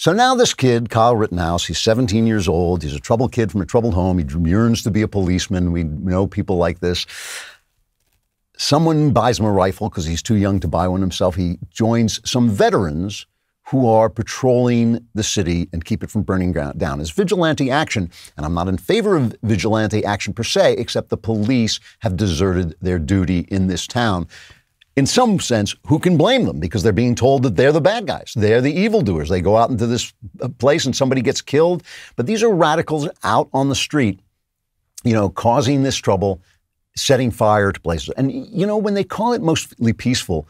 So now this kid, Kyle Rittenhouse, he's 17 years old. He's a troubled kid from a troubled home. He yearns to be a policeman. We know people like this. Someone buys him a rifle because he's too young to buy one himself. He joins some veterans who are patrolling the city and keep it from burning down. It's vigilante action, and I'm not in favor of vigilante action per se, except the police have deserted their duty in this town. In some sense, who can blame them? Because they're being told that they're the bad guys. They're the evildoers. They go out into this place and somebody gets killed. But these are radicals out on the street, you know, causing this trouble, setting fire to places. And, you know, when they call it mostly peaceful,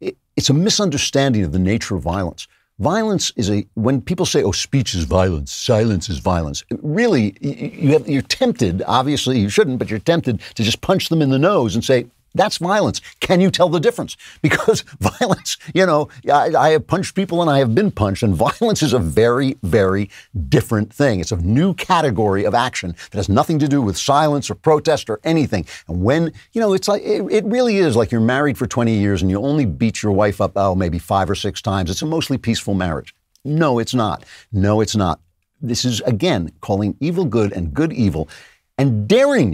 it's a misunderstanding of the nature of violence. Violence is when people say, oh, speech is violence, silence is violence, really, you're tempted, obviously you shouldn't, but you're tempted to just punch them in the nose and say, that's violence. Can you tell the difference? Because violence, you know, I have punched people and I have been punched, and violence is a very, very different thing. It's a new category of action that has nothing to do with silence or protest or anything. And when, you know, it's like, it really is like you're married for 20 years and you only beat your wife up, oh, maybe 5 or 6 times. It's a mostly peaceful marriage. No, it's not. No, it's not. This is, again, calling evil good and good evil, and daring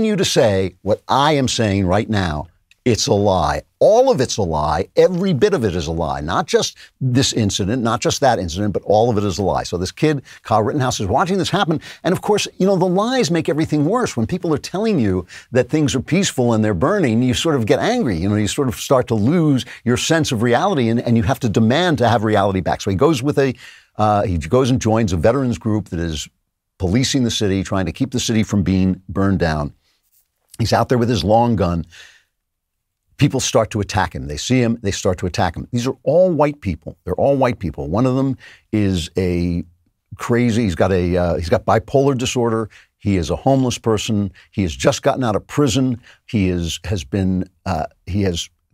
you to say what I am saying right now. It's a lie. All of it's a lie. Every bit of it is a lie. Not just this incident, not just that incident, but all of it is a lie. So this kid, Kyle Rittenhouse, is watching this happen. And of course, you know, the lies make everything worse. When people are telling you that things are peaceful and they're burning, you sort of get angry. You know, you sort of start to lose your sense of reality, and you have to demand to have reality back. So he goes with he goes and joins a veterans group that is policing the city, trying to keep the city from being burned down. He's out there with his long gun. People start to attack him. They see him, they start to attack him. These are all white people. They're all white people. One of them is he's got bipolar disorder. He is a homeless person. He has just gotten out of prison. He has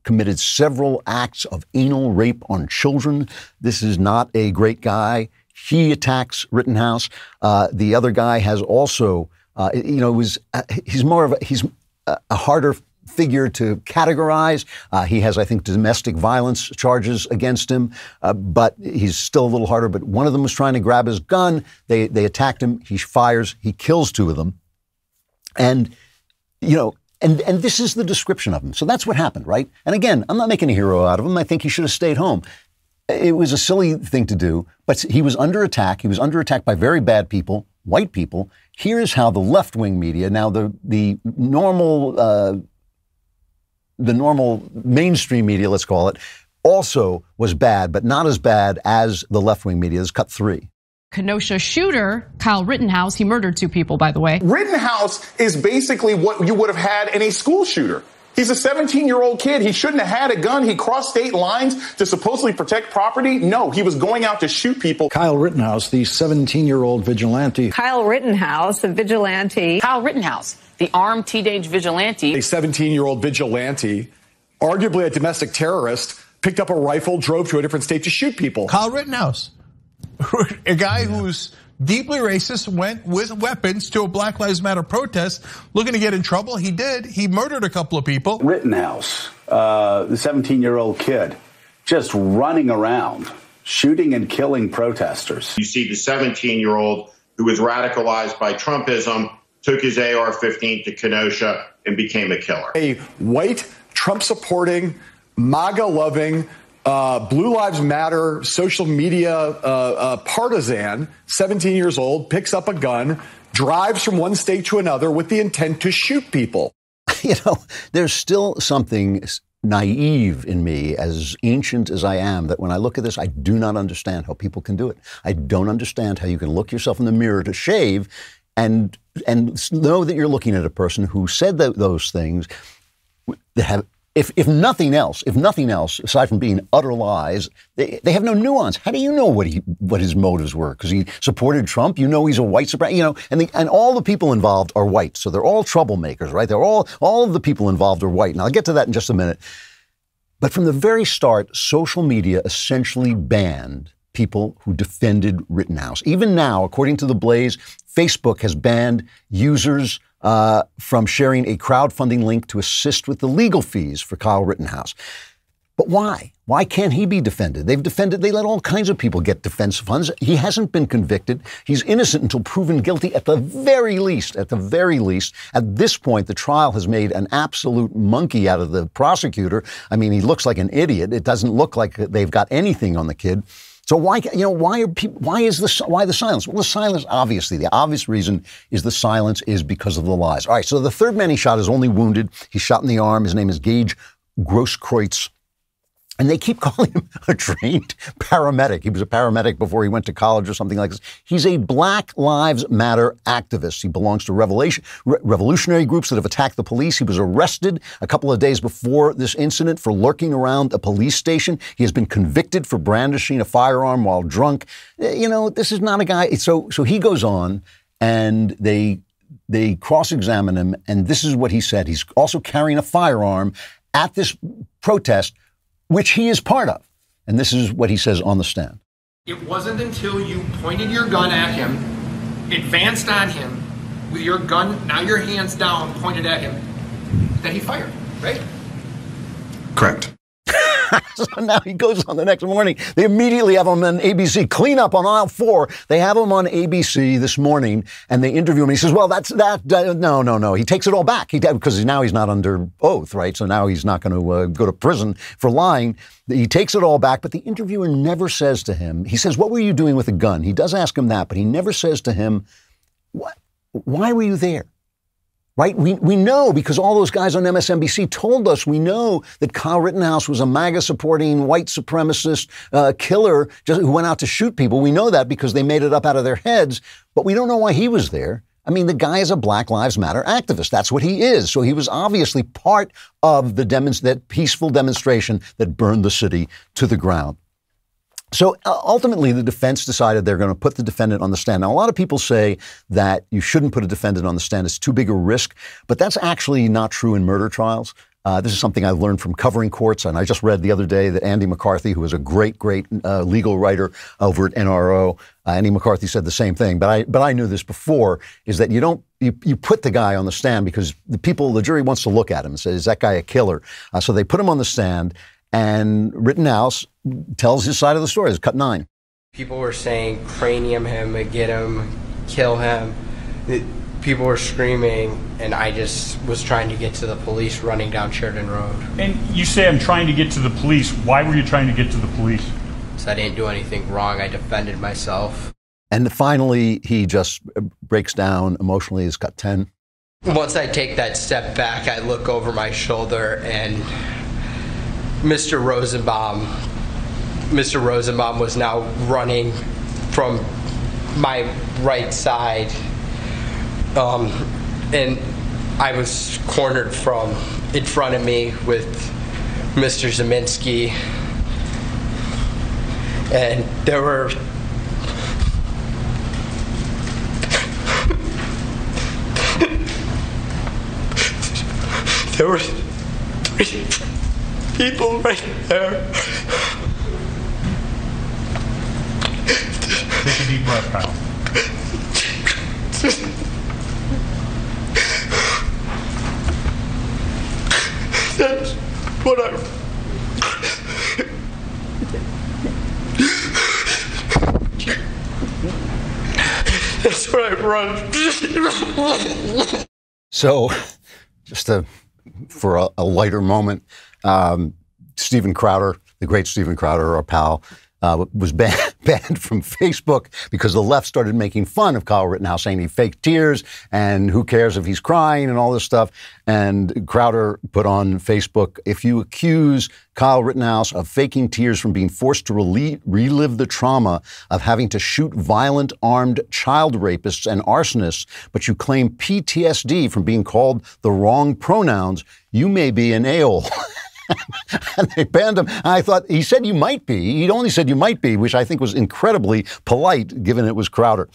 committed several acts of anal rape on children. This is not a great guy. He attacks Rittenhouse. The other guy has also, he's a harder figure to categorize. He has, I think, domestic violence charges against him, but he's still a little harder. But one of them was trying to grab his gun. They attacked him. He fires. He kills 2 of them. And, you know, and this is the description of him. So that's what happened, right? And again, I'm not making a hero out of him. I think he should have stayed home. It was a silly thing to do, but he was under attack. He was under attack by very bad people, white people. Here's how the left-wing media, now the normal mainstream media, let's call it, also was bad, but not as bad as the left-wing media. This is cut 3. Kenosha shooter, Kyle Rittenhouse, he murdered 2 people, by the way. Rittenhouse is basically what you would have had in a school shooter. He's a 17-year-old kid. He shouldn't have had a gun. He crossed state lines to supposedly protect property. No, he was going out to shoot people. Kyle Rittenhouse, the 17-year-old vigilante. Kyle Rittenhouse, the vigilante. Kyle Rittenhouse, the armed teenage vigilante. A 17-year-old vigilante, arguably a domestic terrorist, picked up a rifle, drove to a different state to shoot people. Kyle Rittenhouse, a guy who's deeply racist, went with weapons to a Black Lives Matter protest, looking to get in trouble. He did. He murdered a couple of people. Rittenhouse, the 17-year-old kid, just running around, shooting and killing protesters. You see the 17-year-old who was radicalized by Trumpism, took his AR-15 to Kenosha and became a killer. A white, Trump-supporting, MAGA-loving, Blue Lives Matter social media partisan, 17 years old, picks up a gun, drives from one state to another with the intent to shoot people. You know, there's still something naive in me, as ancient as I am, that when I look at this, I do not understand how people can do it. I don't understand how you can look yourself in the mirror to shave and know that you're looking at a person who said those things that have, If nothing else, aside from being utter lies, they have no nuance. How do you know what his motives were? Because he supported Trump, you know he's a white supremacist, you know, and all the people involved are white, so they're all troublemakers, right? They're all of the people involved are white, and I'll get to that in just a minute. But from the very start, social media essentially banned people who defended Rittenhouse. Even now, according to The Blaze, Facebook has banned users from sharing a crowdfunding link to assist with the legal fees for Kyle Rittenhouse. But why? Why can't he be defended? They've defended, they let all kinds of people get defense funds. He hasn't been convicted. He's innocent until proven guilty at the very least, at the very least. At this point, the trial has made an absolute monkey out of the prosecutor. I mean, he looks like an idiot. It doesn't look like they've got anything on the kid. So why, you know, why are people, why the silence? Well, the silence, obviously, the obvious reason is the silence is because of the lies. All right. So the third man he shot is only wounded. He's shot in the arm. His name is Gage Grosskreutz. And they keep calling him a trained paramedic. He was a paramedic before he went to college or something like this. He's a Black Lives Matter activist. He belongs to revolutionary groups that have attacked the police. He was arrested a couple of days before this incident for lurking around a police station. He has been convicted for brandishing a firearm while drunk. You know, this is not a guy. So he goes on and they cross-examine him. And this is what he said. He's also carrying a firearm at this protest, which he is part of. And this is what he says on the stand. It wasn't until you pointed your gun at him, advanced on him with your gun, now your hands down, pointed at him, that he fired, right? Correct. So now he goes on the next morning. They immediately have him on ABC. Clean up on aisle four. They have him on ABC this morning, and they interview him. He says, well, that's that. No. He takes it all back. He because now he's not under oath, right? So now he's not going to go to prison for lying. He takes it all back, but the interviewer never says to him, he says, what were you doing with a gun? He does ask him that, but he never says to him, what? Why were you there? Right? We know because all those guys on MSNBC told us, we know that Kyle Rittenhouse was a MAGA supporting white supremacist killer who went out to shoot people. We know that because they made it up out of their heads, but we don't know why he was there. I mean, the guy is a Black Lives Matter activist. That's what he is. So he was obviously part of the that peaceful demonstration that burned the city to the ground. So ultimately, the defense decided they're going to put the defendant on the stand. Now, a lot of people say that you shouldn't put a defendant on the stand. It's too big a risk. But that's actually not true in murder trials. This is something I learned from covering courts. And I just read the other day that Andy McCarthy, who is a great legal writer over at NRO, Andy McCarthy said the same thing. But I knew this before, is that you don't, you put the guy on the stand because the jury wants to look at him and say, is that guy a killer? So they put him on the stand. And Rittenhouse tells his side of the story. It's cut 9. People were saying, cranium him, get him, kill him. People were screaming, and I just was trying to get to the police running down Sheridan Road. And you say, I'm trying to get to the police. Why were you trying to get to the police? So I didn't do anything wrong. I defended myself. And finally, he just breaks down emotionally. It's cut 10. Once I take that step back, I look over my shoulder and Mr. Rosenbaum was now running from my right side, and I was cornered from in front of me with Mr. Zeminski, and there were three people right there. Take a deep breath, Kyle. That's what I... That's what I run. So, just for a lighter moment, Stephen Crowder, the great Stephen Crowder, our pal, was banned from Facebook because the left started making fun of Kyle Rittenhouse, saying he faked tears and who cares if he's crying and all this stuff. And Crowder put on Facebook, if you accuse Kyle Rittenhouse of faking tears from being forced to relive the trauma of having to shoot violent armed child rapists and arsonists, but you claim PTSD from being called the wrong pronouns, you may be an a-hole. And they banned him. And I thought, he said you might be. He only said you might be, which I think was incredibly polite, given it was Crowder.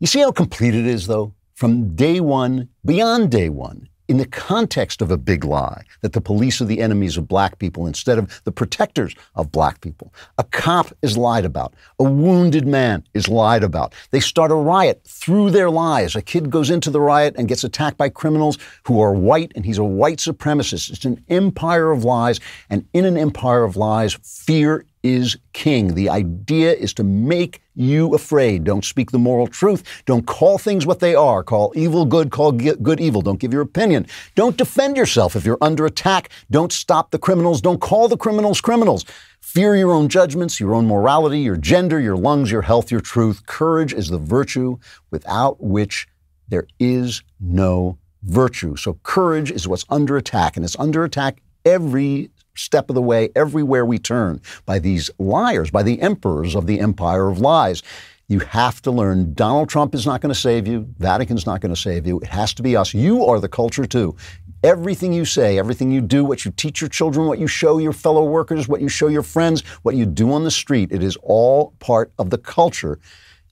You see how complete it is, though? From day one, beyond day one, in the context of a big lie, that the police are the enemies of black people instead of the protectors of black people. A cop is lied about. A wounded man is lied about. They start a riot through their lies. A kid goes into the riot and gets attacked by criminals who are white, and he's a white supremacist. It's an empire of lies, and in an empire of lies, fear is king. The idea is to make you afraid. Don't speak the moral truth. Don't call things what they are. Call evil good, call good evil. Don't give your opinion. Don't defend yourself if you're under attack. Don't stop the criminals. Don't call the criminals criminals. Fear your own judgments, your own morality, your gender, your lungs, your health, your truth. Courage is the virtue without which there is no virtue. So courage is what's under attack, and it's under attack every step of the way, everywhere we turn, by these liars, by the emperors of the empire of lies. You have to learn Donald Trump is not going to save you. Vatican's not going to save you. It has to be us. You are the culture, too. Everything you say, everything you do, what you teach your children, what you show your fellow workers, what you show your friends, what you do on the street, it is all part of the culture.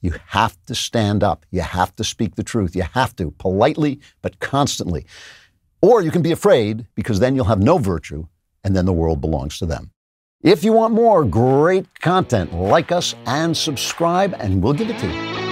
You have to stand up. You have to speak the truth. You have to, politely but constantly. Or you can be afraid, because then you'll have no virtue, and then the world belongs to them. If you want more great content, like us and subscribe, and we'll give it to you.